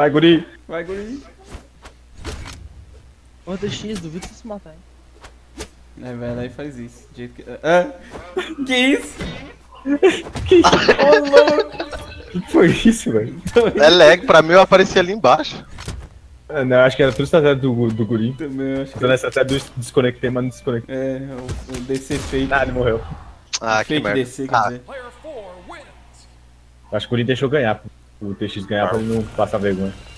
Vai, guri! Vai, guri! Outra X, duvido se matar, hein? É, velho, aí faz isso. Do jeito que... Ah! Que isso? Que isso? Ô, louco! O que foi isso, velho? É lag, pra mim eu apareci ali embaixo. Ah, não, acho que era tudo estratégia do guri. Também, acho que era estratégia do desconectei, mas não desconectei. É, o DC fake. Ah, ele morreu. Ah, fake que merda. DC, quer dizer. Acho que o guri deixou ganhar, pô. O TX ganhar pra ele não passar vergonha.